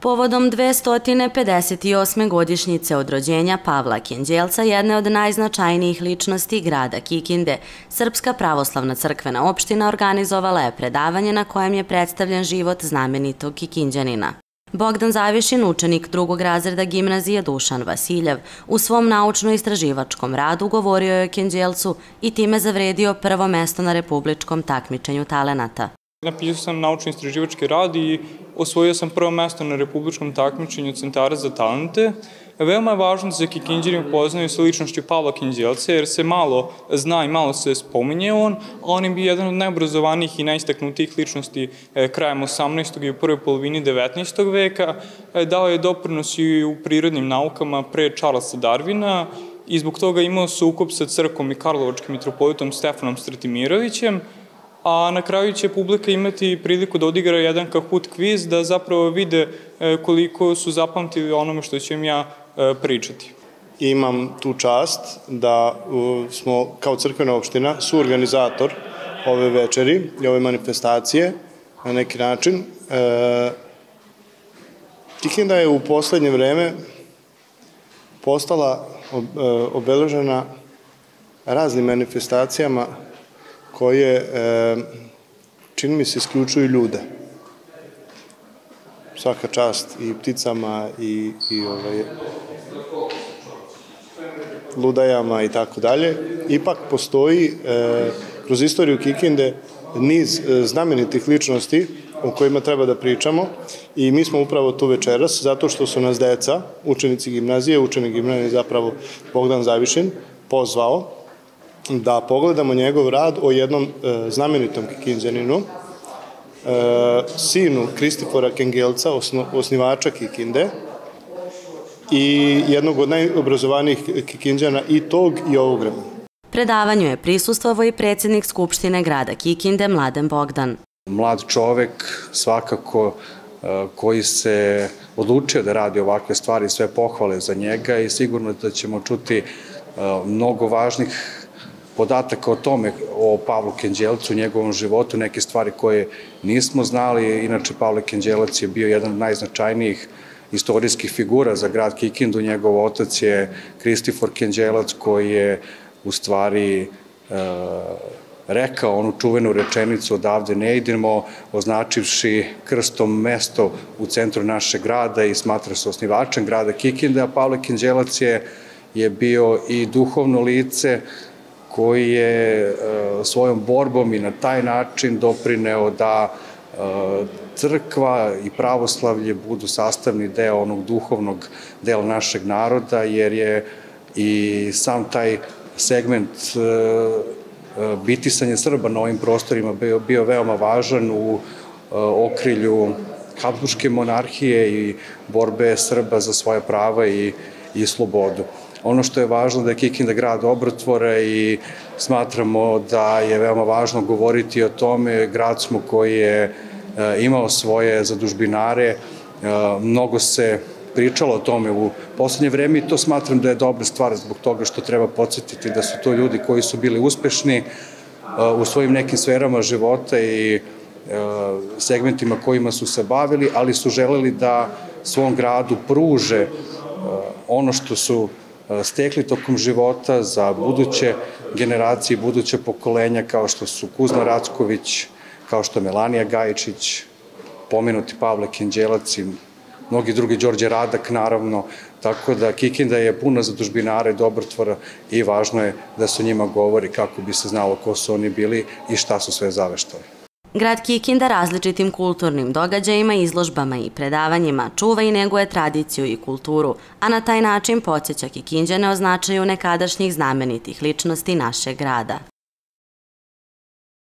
Povodom 258. godišnjice od rođenja Pavla Kenđelca, jedne od najznačajnijih ličnosti grada Kikinde, Srpska pravoslavna crkvena opština organizovala je predavanje na kojem je predstavljen život znamenitog Kikinđanina. Bogdan Zavišin, učenik drugog razreda Gimnazije "Dušan Vasiljev", u svom naučno-istraživačkom radu govorio je o Kenđelcu i time zavredio prvo mesto na republičkom takmičenju talenata. Napisao sam naučno-istraživački rad i osvojio sam prvo mesto na republičkom takmičenju centara za talente. Veoma je važno da se Kikinđani upoznaju sa ličnošću Pavla Kenđelca, jer se malo zna i malo se spominje on, a on je bio jedan od najobrazovanijih i najistaknutijih ličnosti krajem 18. i u prvoj polovini 19. veka. Dao je doprinos i u prirodnim naukama pre Charlesa Darwina i zbog toga imao sukob sa crkvom i karlovačkim mitropolitom Stefanom Stratimirovićem, a na kraju će publika imati priliku da odigra jedan Kahoot kviz da zapravo vide koliko su zapamtili onome što ću im ja pričati. Imam tu čast da smo kao crkvena opština suorganizator ove večeri i ove manifestacije na neki način. Kikinda je u poslednje vreme postala obeležena raznim manifestacijama koje, čini mi se, isključuju ljude. Svaka čast i pticama i ludajama i tako dalje. Ipak postoji kroz istoriju Kikinde niz znamenitih ličnosti o kojima treba da pričamo i mi smo upravo tu večeras zato što su nas deca, učenici gimnazije, učenik gimnazije zapravo Bogdan Zavišin, pozvao da pogledamo njegov rad o jednom znamenitom Kikinđaninu, sinu Kristifora Kenđelca, osnivača Kikinde, i jednog od najobrazovanijih Kikinđana i tog i ovog vremena. Predavanju je prisustvovao i predsjednik Skupštine grada Kikinde Mladen Bogdan. Mlad čovek svakako koji se odlučio da radi ovakve stvari, sve pohvale za njega, i sigurno da ćemo čuti mnogo važnih podataka o tome, o Pavlu Kenđelcu, njegovom životu, neke stvari koje nismo znali. Inače, Pavle Kenđelac je bio jedan od najznačajnijih istorijskih figura za grad Kikindu. Njegov otac je Kristifor Kenđelac, koji je u stvari rekao onu čuvenu rečenicu "odavde ne idemo", označivši krstom mesto u centru našeg grada, i smatra se osnivačem grada Kikinde, a Pavle Kenđelac je bio i duhovno lice koji je svojom borbom i na taj način doprineo da crkva i pravoslavlje budu sastavni deo onog duhovnog dela našeg naroda, jer je i sam taj segment bitisanja Srba na ovim prostorima bio veoma važan u okrilju Habsburške monarhije i borbe Srba za svoje prava i slobodu. Ono što je važno da je Kikinda grad obrtvora i smatramo da je veoma važno govoriti o tome. Grad smo koji je imao svoje zadužbinare, mnogo se pričalo o tome u poslednje vreme i to smatram da je dobra stvar zbog toga što treba podsjetiti da su to ljudi koji su bili uspešni u svojim nekim sferama života i segmentima kojima su se bavili, ali su želeli da svom gradu pruže ono što su stekli tokom života za buduće generacije, buduće pokolenja, kao što su Kuzman Rackov, kao što Melanija Gajić, pomenuti Pavle Kenđelac i mnogi drugi, Đorđe Radak naravno, tako da Kikinda je puna zadužbinara i dobrotvora i važno je da se o njima govori kako bi se znalo ko su oni bili i šta su sve zaveštali. Grad Kikinda različitim kulturnim događajima, izložbama i predavanjima čuva i neguje tradiciju i kulturu, a na taj način podsjeća Kikinđane o značaju nekadašnjih znamenitih ličnosti našeg grada.